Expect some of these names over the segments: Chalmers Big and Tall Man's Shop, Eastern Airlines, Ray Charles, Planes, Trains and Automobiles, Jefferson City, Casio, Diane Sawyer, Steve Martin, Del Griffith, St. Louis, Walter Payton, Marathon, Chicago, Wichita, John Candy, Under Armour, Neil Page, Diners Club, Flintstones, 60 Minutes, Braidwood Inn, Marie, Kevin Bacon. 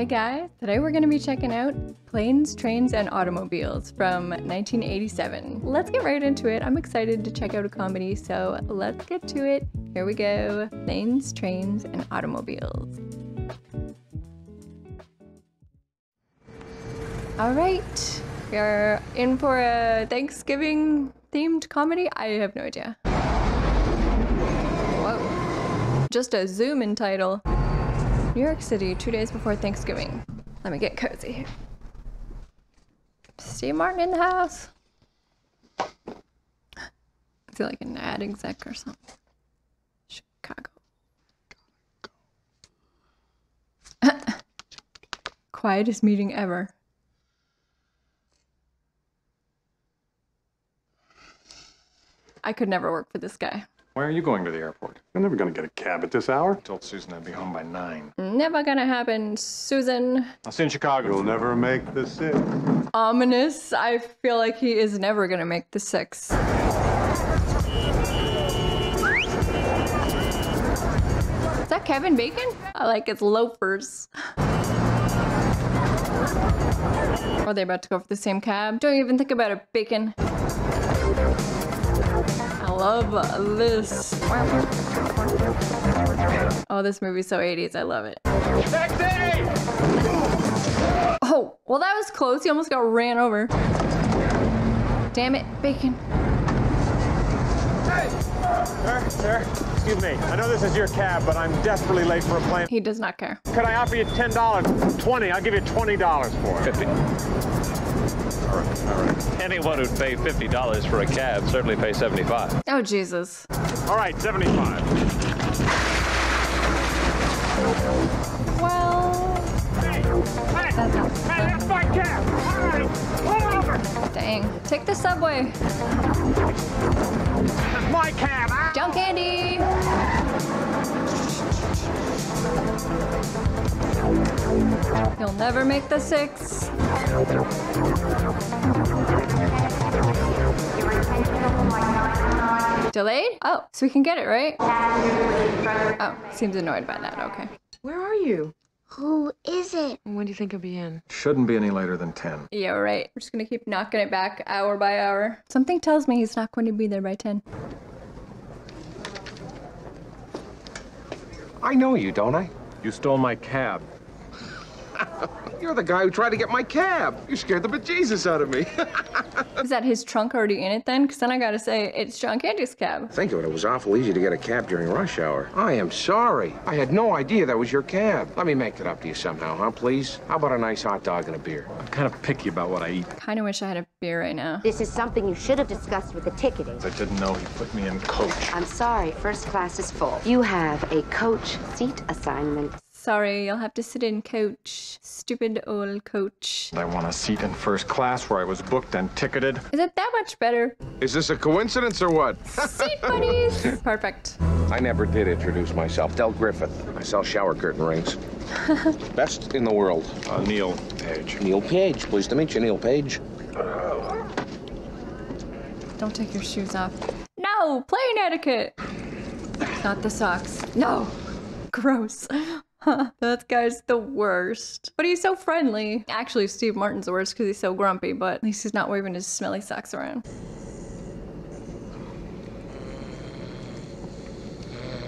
Hey guys, today we're going to be checking out Planes, Trains and Automobiles from 1987. Let's get right into it. I'm excited to check out a comedy, so let's get to it. Here we go. Planes, Trains and Automobiles. All right, we are in for a Thanksgiving themed comedy. I have no idea. Whoa. Just a zoom in title. New York City, 2 days before Thanksgiving. Let me get cozy. Steve Martin in the house. I feel like an ad exec or something. Chicago. Quietest meeting ever. I could never work for this guy. Why are you going to the airport? You're never going to get a cab at this hour. I told Susan I'd be home by 9. Never going to happen, Susan. I'll see you in Chicago. You'll never make the 6. Ominous. I feel like he is never going to make the 6. Is that Kevin Bacon? I like his loafers. Are they about to go for the same cab? Don't even think about it, Bacon. Love this. Oh, this movie's so 80s. I love it. Taxi! Oh, well, that was close. He almost got ran over. Damn it, Bacon. Hey! Sir, excuse me. I know this is your cab, but I'm desperately late for a plane. He does not care. Could I offer you $10? 20. I'll give you $20 for it. 50. All right. Anyone who'd pay $50 for a cab certainly pay $75. Oh, Jesus. All right, $75. Well... Hey, that's my cab! All right, pull over! Dang, take the subway. That's my cab! Ow. John Candy! He'll never make the 6. Delayed? Oh, so we can get it, right? Oh, seems annoyed by that, okay. Where are you? Who is it? When do you think you'll be in? Shouldn't be any later than 10. Yeah, right. We're just gonna keep knocking it back hour by hour. Something tells me he's not going to be there by 10. I know you, don't I? You stole my cab. You're the guy who tried to get my cab. You scared the bejesus out of me. Is that his trunk already in it then? Because then I gotta say, it's John Candy's cab. Think of it, it was awful easy to get a cab during rush hour. I am sorry. I had no idea that was your cab. Let me make that up to you somehow, huh, please? How about a nice hot dog and a beer? I'm kind of picky about what I eat. I kind of wish I had a beer right now. This is something you should have discussed with the ticketing. I didn't know he put me in coach. I'm sorry, first class is full. You have a coach seat assignment. Sorry, you'll have to sit in coach. Stupid old coach. I want a seat in first class where I was booked and ticketed. Is it that much better? Is this a coincidence or what? Seat buddies! Perfect. I never did introduce myself. Del Griffith. I sell shower curtain rings. Best in the world. Neil Page. Neil Page. Pleased to meet you, Neil Page. Don't take your shoes off. No! Plane etiquette! Not the socks. No! Gross. Huh, that guy's the worst. But he's so friendly. Actually, Steve Martin's the worst because he's so grumpy, but at least he's not waving his smelly socks around.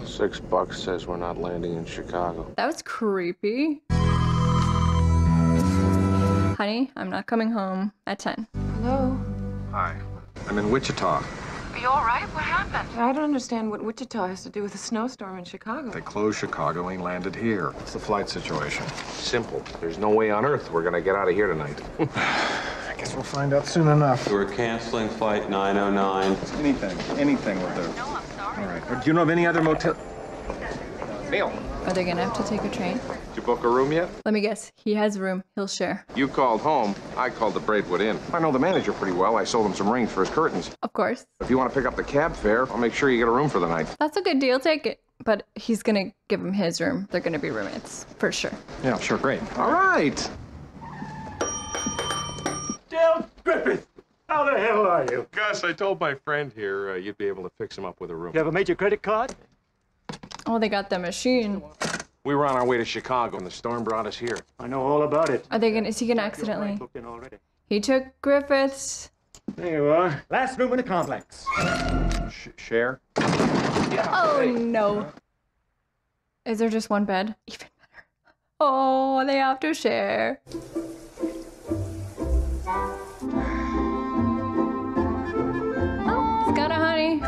$6 says we're not landing in Chicago. That was creepy. Honey, I'm not coming home at 10. Hello? Hi, I'm in Wichita. Are you all right? What happened? I don't understand what Wichita has to do with a snowstorm in Chicago. They closed Chicago and landed here. What's the flight situation? Simple. There's no way on earth we're going to get out of here tonight. I guess we'll find out soon enough. We're canceling flight 909. Anything will do. No, I'm sorry. All right. Do you know of any other motel? Neil. Are they going to have to take a train? Did you book a room yet? Let me guess. He has a room. He'll share. You called home. I called the Braidwood Inn. I know the manager pretty well. I sold him some rings for his curtains. Of course. If you want to pick up the cab fare, I'll make sure you get a room for the night. That's a good deal. Take it. But he's going to give him his room. They're going to be roommates. For sure. Yeah, sure. Great. All right. Del Griffith. How the hell are you? Gus, I told my friend here you'd be able to fix him up with a room. You ever made your credit card? Oh, they got the machine. We were on our way to Chicago, and the storm brought us here. I know all about it. Are they gonna? Is he gonna accidentally? He took Griffith's. There you are. Last room in the complex. Share? Yeah. Oh, no. Is there just one bed? Even better. Oh, they have to share. Oh, it's got a honey.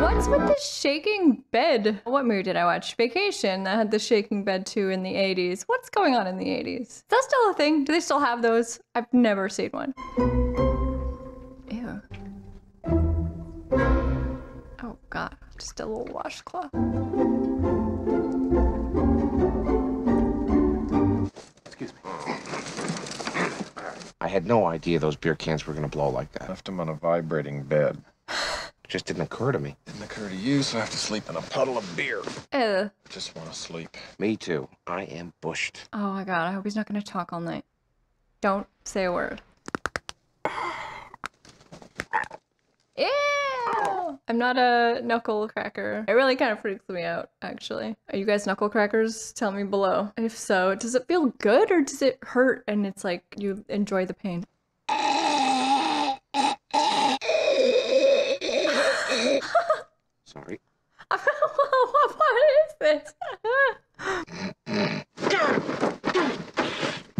What's with the shaking bed? What movie did I watch? Vacation. That had the shaking bed too in the 80s. What's going on in the 80s? Is that still a thing? Do they still have those? I've never seen one. Ew. Oh, God. Just a little washcloth. Excuse me. I had no idea those beer cans were going to blow like that. Left them on a vibrating bed. It just didn't occur to me. Didn't occur to you, so I have to sleep in a puddle of beer. Ew. I just want to sleep. Me too. I am bushed. Oh, my God. I hope he's not going to talk all night. Don't say a word. Ew! I'm not a knuckle cracker. It really kind of freaks me out, actually. Are you guys knuckle crackers? Tell me below. If so, does it feel good or does it hurt and it's like you enjoy the pain? Sorry. What is this?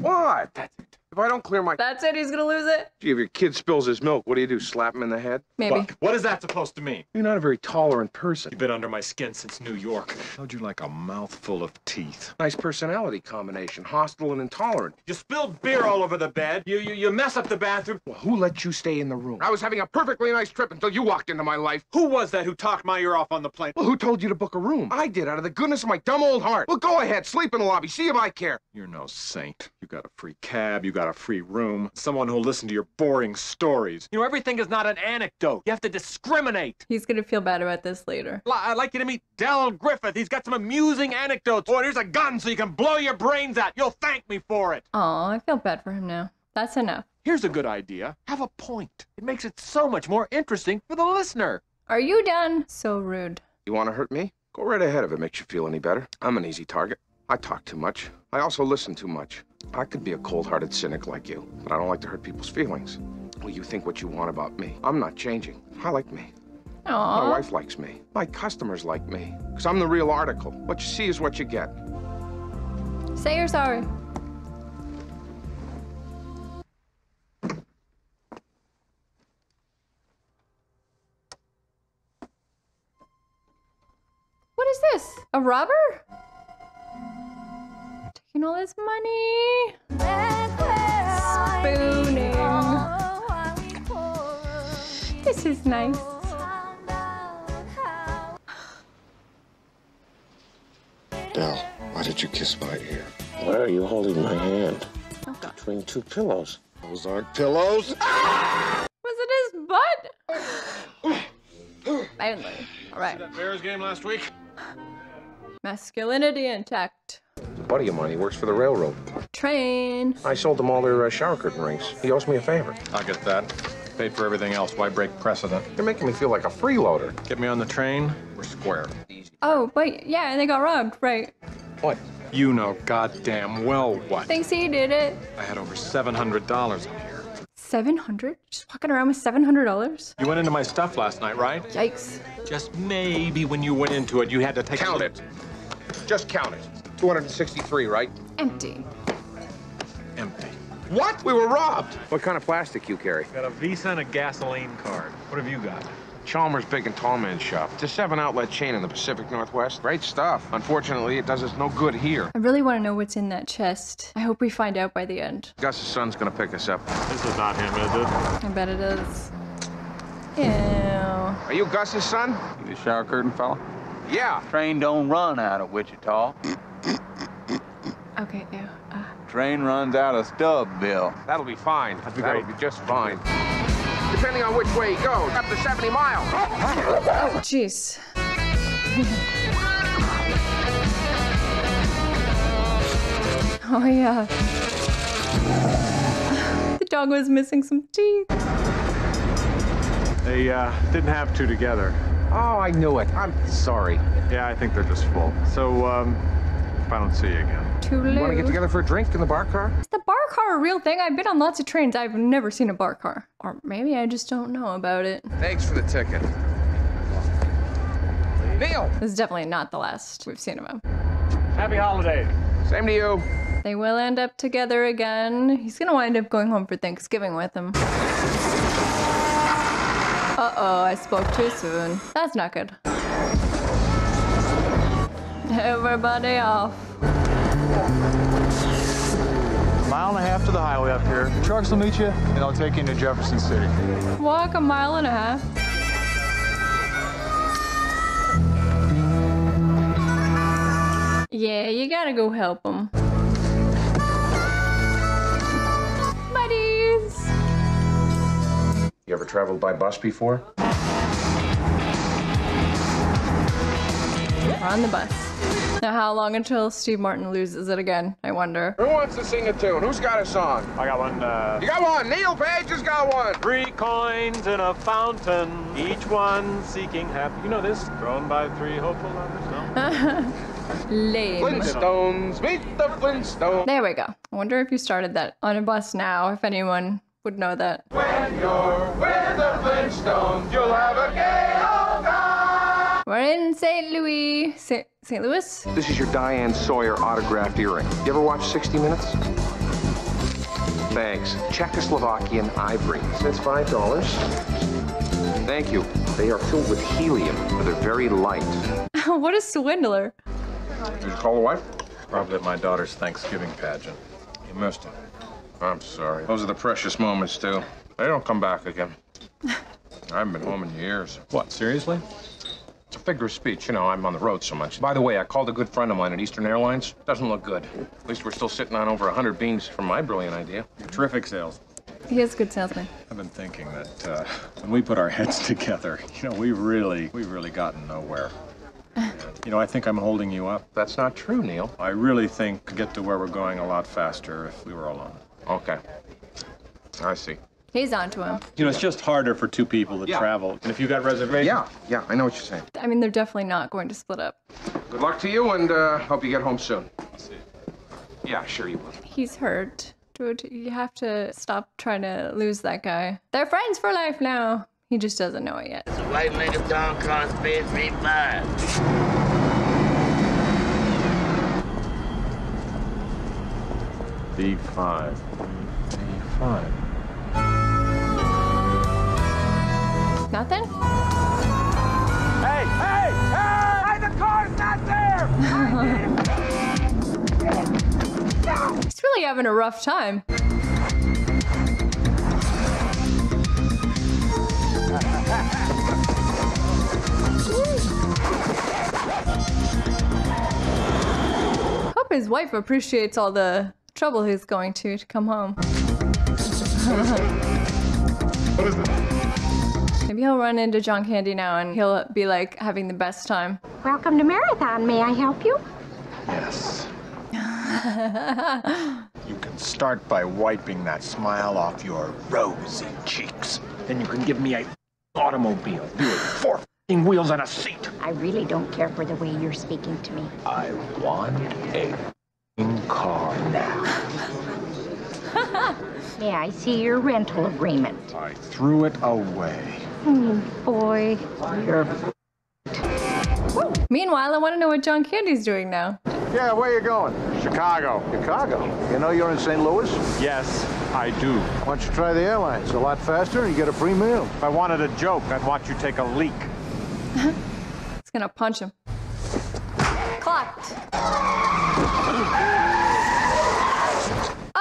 What? That's it. If I don't clear my... That's it? He's gonna lose it? Gee, if your kid spills his milk, what do you do? Slap him in the head? Maybe. What is that supposed to mean? You're not a very tolerant person. You've been under my skin since New York. How'd you like a mouthful of teeth? Nice personality combination. Hostile and intolerant. You spilled beer all over the bed. You mess up the bathroom. Well, who let you stay in the room? I was having a perfectly nice trip until you walked into my life. Who was that who talked my ear off on the plane? Well, who told you to book a room? I did, out of the goodness of my dumb old heart. Well, go ahead. Sleep in the lobby. See if I care. You're no saint. You got a free cab. You got a free room, someone who'll listen to your boring stories. You know, everything is not an anecdote. You have to discriminate. He's gonna feel bad about this later. I'd like you to meet Del Griffith. He's got some amusing anecdotes. Oh, here's a gun so you can blow your brains out. You'll thank me for it. Aw, I feel bad for him now. That's enough. Here's a good idea. Have a point. It makes it so much more interesting for the listener. Are you done? So rude. You wanna hurt me? Go right ahead if it makes you feel any better. I'm an easy target. I talk too much. I also listen too much. I could be a cold-hearted cynic like you, but I don't like to hurt people's feelings. Well, you think what you want about me. I'm not changing. I like me. Aww. My wife likes me. My customers like me, because I'm the real article. What you see is what you get. Say you're sorry. What is this? A robber? All this money. Spooning. This is nice. Del, why did you kiss my ear? Why are you holding my hand? Between two pillows. Those aren't pillows. Ah! Was it his butt? Finally. All right. See that Bears game last week? Masculinity intact. Buddy of mine, he works for the railroad. Train. I sold them all their shower curtain rings. He owes me a favor. I get that. Paid for everything else. Why break precedent? You're making me feel like a freeloader. Get me on the train. We're square. Oh, but yeah, and they got robbed, right? What? You know goddamn well what. Thinks he did it. I had over $700 on here. 700? Just walking around with $700? You went into my stuff last night, right? Yikes. Just maybe when you went into it, you had to take. Count it. Just count it. 263, right? Empty. Empty. What? We were robbed. What kind of plastic you carry? Got a Visa and a gasoline card. What have you got? Chalmers Big and Tall Man's Shop. It's a 7-outlet chain in the Pacific Northwest. Great stuff. Unfortunately, it does us no good here. I really want to know what's in that chest. I hope we find out by the end. Gus's son's gonna pick us up. This is not him, is it? I bet it is. Ew. Are you Gus's son? You the shower curtain fella? Yeah. Train don't run out of Wichita. Okay, ew. Train runs out of Stubbville. That'll be fine. That'll be just fine. Depending on which way you go, up to 70 miles. Oh, jeez. Oh, yeah. The dog was missing some teeth. They didn't have two together. Oh, I knew it. I'm sorry. Yeah, I think they're just full. So, if I don't see you again. Too late. You want to get together for a drink in the bar car? Is the bar car a real thing? I've been on lots of trains. I've never seen a bar car. Or maybe I just don't know about it. Thanks for the ticket. Neil! This is definitely not the last we've seen of him. Happy holidays. Same to you. They will end up together again. He's gonna wind up going home for Thanksgiving with him. Uh-oh, I spoke too soon. That's not good. Everybody off. 1.5 miles to the highway up here. The trucks will meet you, and I'll take you into Jefferson City. Walk 1.5 miles. Yeah, you gotta go help them. Buddies! You ever traveled by bus before? We're on the bus. Now how long until Steve Martin loses it again, I wonder? Who wants to sing a tune? Who's got a song? I got one, You got one! Neil Page has got one! 3 coins in a fountain, each one seeking happy... You know this? Thrown by 3 hopeful lovers, no? Lame. Flintstones, meet the Flintstones. There we go. I wonder if you started that on a bus now, if anyone would know that. When you're with the Flintstones, you'll have a gay old time. We're in St. Louis. St. Louis? This is your Diane Sawyer autographed earring. You ever watch 60 Minutes? Thanks. Czechoslovakian ivory. That's $5. Thank you. They are filled with helium, but they're very light. What a swindler. Did you call the wife? Probably at my daughter's Thanksgiving pageant. You missed it. I'm sorry. Those are the precious moments, too. They don't come back again. I haven't been home in years. What, seriously? It's a figure of speech. You know, I'm on the road so much. By the way, I called a good friend of mine at Eastern Airlines. Doesn't look good. At least we're still sitting on over 100 beans from my brilliant idea. You're terrific sales. He is a good salesman. I've been thinking that when we put our heads together, you know, we've really gotten nowhere. You know, I think I'm holding you up. That's not true, Neil. I really think we could get to where we're going a lot faster if we were alone. Okay. I see. He's on to him. You know, it's just harder for 2 people to travel. And if you got reservations... Yeah, I know what you're saying. I mean, they're definitely not going to split up. Good luck to you, and hope you get home soon. I'll see you. Yeah, sure you will. He's hurt. Dude, you have to stop trying to lose that guy. They're friends for life now. He just doesn't know it yet. It's a white nigga down cost $3.5. $3.5. Nothing? Hey! Hey! Hey! Why the car's not there! I did. He's really having a rough time. Hope his wife appreciates all the trouble he's going to come home. What is it? Maybe he'll run into John Candy now and he'll be like having the best time. Welcome to Marathon. May I help you? Yes. You can start by wiping that smile off your rosy cheeks. Then you can give me a automobile. Do it. 4 wheels and a seat. I really don't care for the way you're speaking to me. I want a car now. May I see your rental agreement? I threw it away. Boy, you're... Woo. Meanwhile, I want to know what John Candy's doing now. Yeah, where are you going? Chicago. Chicago? You know you're in St. Louis? Yes. I do. Why don't you try the airlines? A lot faster and you get a free meal. If I wanted a joke, I'd watch you take a leak. It's gonna punch him. Clocked.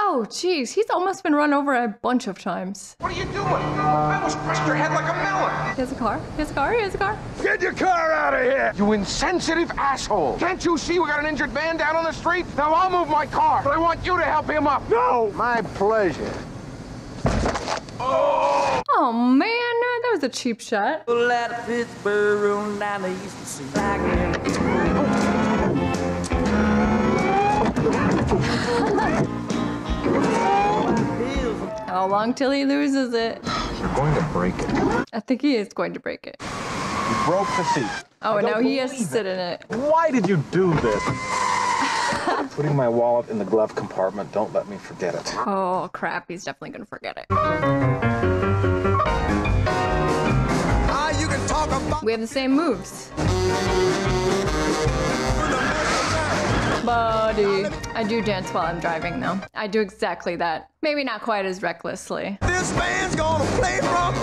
Oh, jeez. He's almost been run over a bunch of times. What are you doing? I almost crushed your head like a melon. Here's a car. Here's a car. Here's a car. Get your car out of here! You insensitive asshole! Can't you see we got an injured man down on the street? Now I'll move my car, but I want you to help him up. No! My pleasure. Oh! Oh, man. That was a cheap shot. How long till he loses it? You're going to break it. I think he is going to break it. You broke the seat. Oh, and now he has to sit in it. Why did you do this? Putting my wallet in the glove compartment. Don't let me forget it. Oh, crap. He's definitely going to forget it. You can talk about we have the same moves. Buddy. I do dance while I'm driving, though. I do exactly that. Maybe not quite as recklessly. This band's gonna play from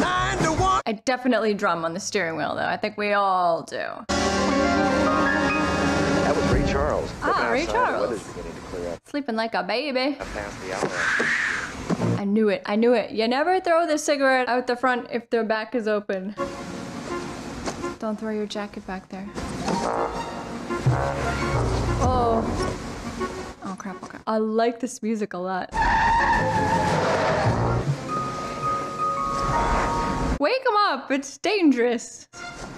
9 to 1. I definitely drum on the steering wheel, though. I think we all do. That was Ray Charles. Ah, Ray Charles. The weather's beginning to clear up. Sleeping like a baby. I passed the outlet. I knew it. I knew it. You never throw the cigarette out the front if their back is open. Don't throw your jacket back there. Oh. Oh, crap. Oh, crap. I like this music a lot. Wake him up. It's dangerous.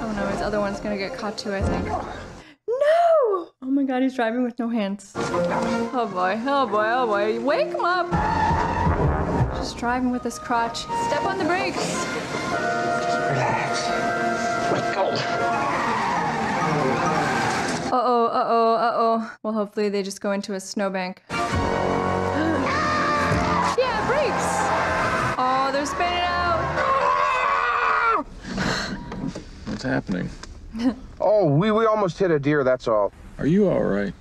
Oh, no. His other one's going to get caught, too, I think. No! Oh, my God. He's driving with no hands. Oh, boy. Oh, boy. Oh, boy. Wake him up. Just driving with his crotch. Step on the brakes. Just relax. Let go. Uh-oh, uh-oh, uh-oh. Well, hopefully they just go into a snowbank. Yeah, brakes! Oh, they're spinning out! What's happening? Oh, we almost hit a deer, that's all. Are you all right?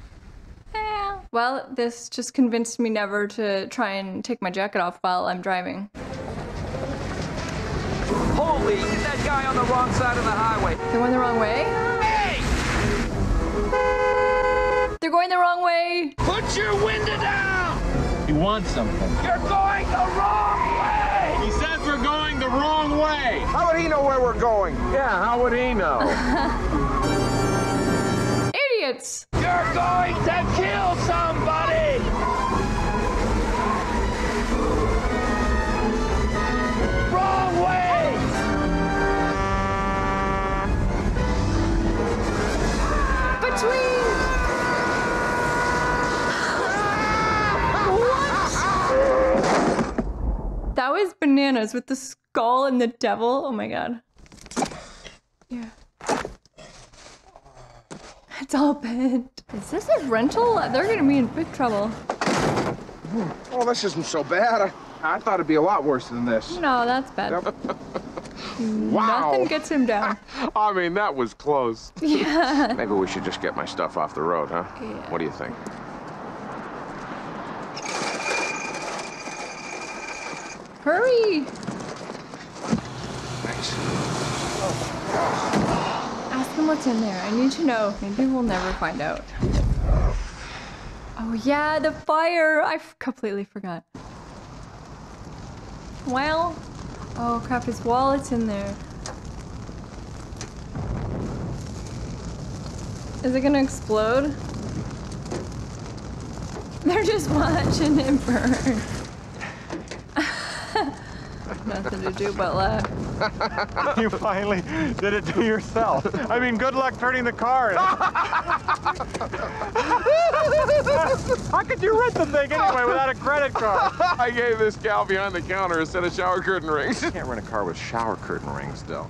Yeah. Well, this just convinced me never to try and take my jacket off while I'm driving. Holy, get that guy on the wrong side of the highway. They went the wrong way? They're going the wrong way. Put your window down. You want something. You're going the wrong way. He says we're going the wrong way. How would he know where we're going? Yeah, how would he know? Idiots. You're going to kill somebody. Wrong way. Between. That was bananas with the skull and the devil. Oh my God. Yeah. It's all bent. Is this a rental? They're gonna be in big trouble. Oh, this isn't so bad. I thought it'd be a lot worse than this. No, that's bad. Wow. Nothing gets him down. I mean, that was close. Yeah. Maybe we should just get my stuff off the road, huh? Yeah. What do you think? Hurry! Thanks. Ask him what's in there. I need to know. Maybe we'll never find out. Oh yeah, the fire! I completely forgot. Well, oh crap, his wallet's in there. Is it gonna explode? They're just watching him burn. Nothing to do but laugh. You finally did it to yourself. I mean, good luck turning the car in. How could you rent the thing anyway without a credit card? I gave this gal behind the counter a set of shower curtain rings. You can't rent a car with shower curtain rings, though.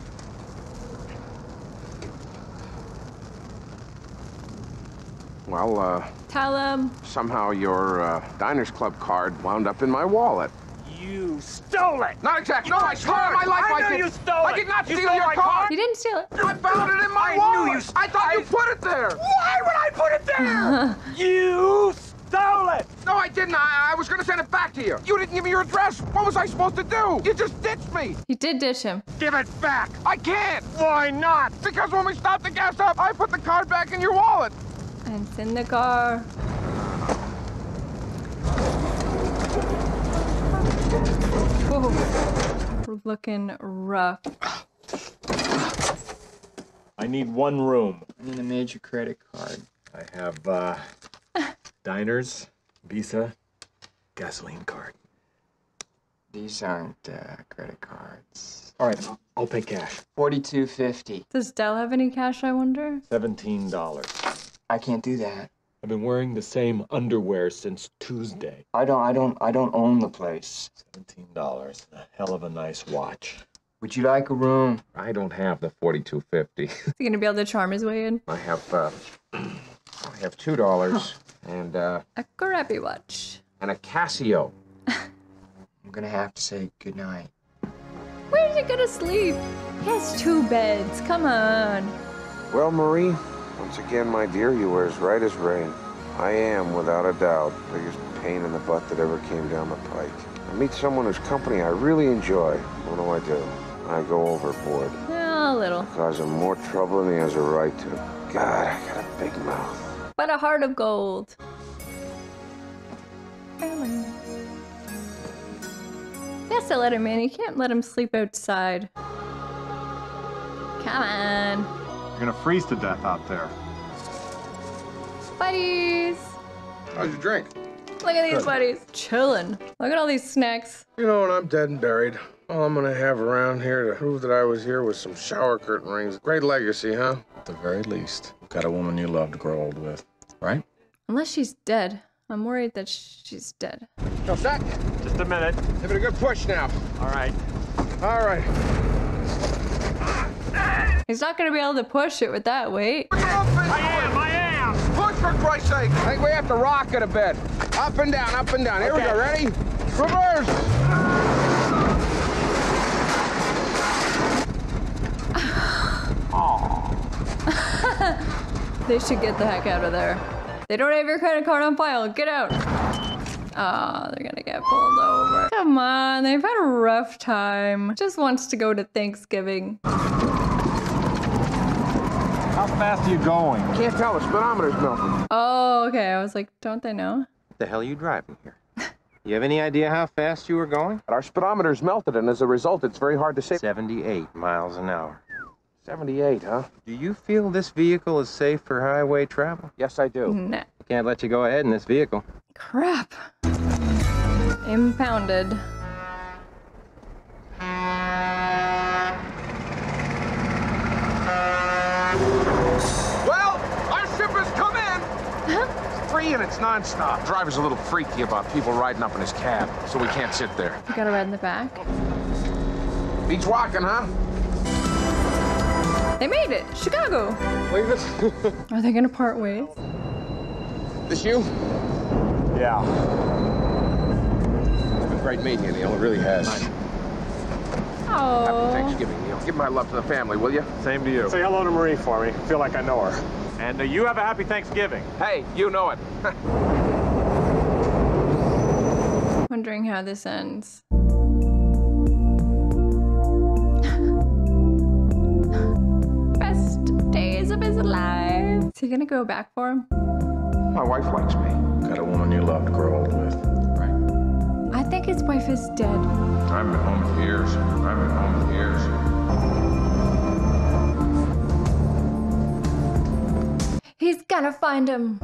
Well, tell him. Somehow your Diners Club card wound up in my wallet. You stole it! Not exactly. No, I swear on my life I did. I knew you stole it. I did not steal your car. You didn't steal it. I found it in my wallet. I thought you put it there. Why would I put it there? You stole it. No, I didn't. I was going to send it back to you. You didn't give me your address. What was I supposed to do? You just ditched me. You did ditch him. Give it back. I can't. Why not? Because when we stopped the gas up, I put the card back in your wallet. And it's in the car. Whoa. We're looking rough. I need one room. I need a major credit card. I have Diners, Visa, gasoline card. These aren't credit cards. All right, I'll pay cash. $42.50. Does Del have any cash, I wonder? $17. I can't do that. I've been wearing the same underwear since Tuesday. I don't own the place. $17. A hell of a nice watch. Would you like a room? I don't have the 4250. Is he gonna be able to charm his way in? I have $2 and a crappy watch and a Casio. I'm gonna have to say good night. Where's he gonna sleep? He has two beds. Come on. Well, Marie, once again, my dear, you were as right as rain. I am, without a doubt, the biggest pain in the butt that ever came down the pike. I meet someone whose company I really enjoy. What do? I go overboard. A little. Causing more trouble than he has a right to. God, I got a big mouth. But a heart of gold. Ellen. Yes, I let him in. You can't let him sleep outside. Come on. You're gonna freeze to death out there. Buddies. How's your drink? Look at these buddies. Chilling. Look at all these snacks. You know, when I'm dead and buried, all I'm gonna have around here to prove that I was here was some shower curtain rings. Great legacy, huh? At the very least, you've got a woman you love to grow old with, right? Unless she's dead. I'm worried that she's dead. No, Zach. Just a minute. Give it a good push now. All right. All right. He's not gonna be able to push it with that weight. I am. Push, for Christ's sake. I think we have to rock it a bit. Up and down, up and down. Here we go. Ready? Reverse. They should get the heck out of there. They don't have your credit card on file. Get out. Ah, they're gonna get pulled over. Come on, they've had a rough time. Just wants to go to Thanksgiving. How fast are you going? Can't tell, the speedometer's melting. Oh, okay. I was like, don't they know? What the hell are you driving here? You have any idea how fast you were going? Our speedometer's melted, and as a result, it's very hard to say. 78 miles an hour. 78, huh? Do you feel this vehicle is safe for highway travel? Yes, I do. Nah. Can't let you go ahead in this vehicle. Crap. Impounded. Well, our ship has come in. It's free and it's nonstop. Driver's a little freaky about people riding up in his cab, so we can't sit there. You gotta ride in the back. Beach walking, huh? They made it! Chicago! Leave it. Are they gonna part ways? This you? Yeah. It's been great meeting you, Neil. It really has. Oh. Happy Thanksgiving, Neil. Give my love to the family, will you? Same to you. Say hello to Marie for me. I feel like I know her. And you have a happy Thanksgiving. Hey, you know it. Wondering how this ends. Alive. Is he gonna go back for him? My wife likes me. Got a woman you love to grow old with, right? I think his wife is dead. I haven't been home in years. He's gonna find him.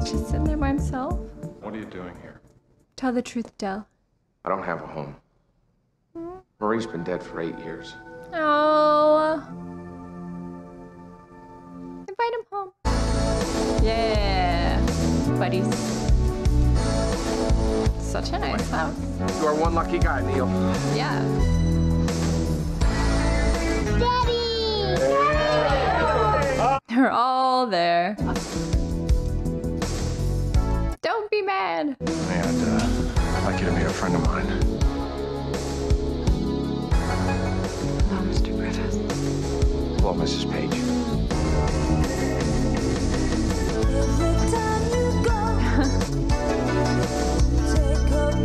He's just sitting there by himself. What are you doing here? Tell the truth, Del. I don't have a home. Marie's been dead for 8 years. Oh. Invite him home. Yeah, buddies. Such a nice house. You are one lucky guy, Neil. Yeah. Daddy! They're all there. Don't be mad. And I'd like you to meet a friend of mine. Hello, Mr. Griffith. Hello, Mrs. Page.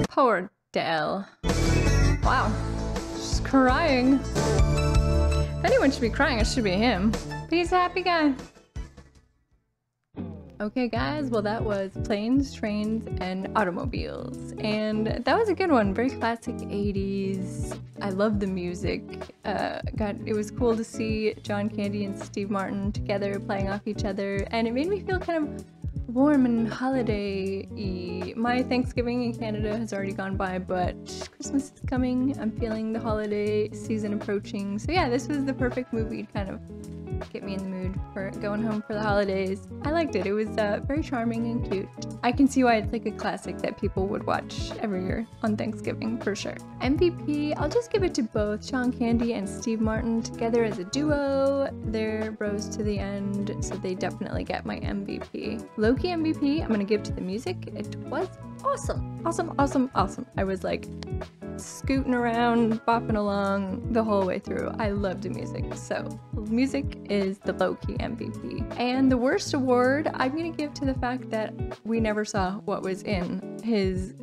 Poor Del. Wow. She's crying. If anyone should be crying, it should be him. But he's a happy guy. Okay, guys. Well, that was Planes, Trains, and Automobiles. And that was a good one. Very classic 80s. I love the music. God, it was cool to see John Candy and Steve Martin together playing off each other, and it made me feel kind of warm and holiday-y. My Thanksgiving in Canada has already gone by, but Christmas is coming. I'm feeling the holiday season approaching. So yeah, this was the perfect movie to kind of get me in the mood for going home for the holidays. I liked it. It was very charming and cute. I can see why it's like a classic that people would watch every year on Thanksgiving for sure. MVP, I'll just give it to both John Candy and Steve Martin together as a duo. They're bros to the end, so they definitely get my MVP. Low-key MVP, I'm gonna give to the music. It was awesome. Awesome, awesome, awesome. I was like scooting around, bopping along the whole way through. I loved the music, so music is the low-key MVP. And the worst award, I'm gonna give to the fact that we never saw what was in his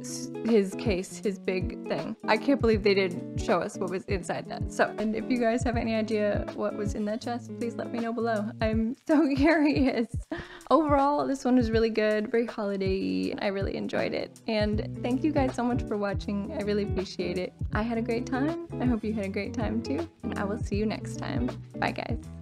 case, his big thing. I can't believe they didn't show us what was inside that. So, and if you guys have any idea what was in that chest, please let me know below. I'm so curious. Overall, this one was really good, very holiday-y. I really enjoyed it. And thank you guys so much for watching. I really appreciate it. I had a great time. I hope you had a great time too. And I will see you next time. Bye guys.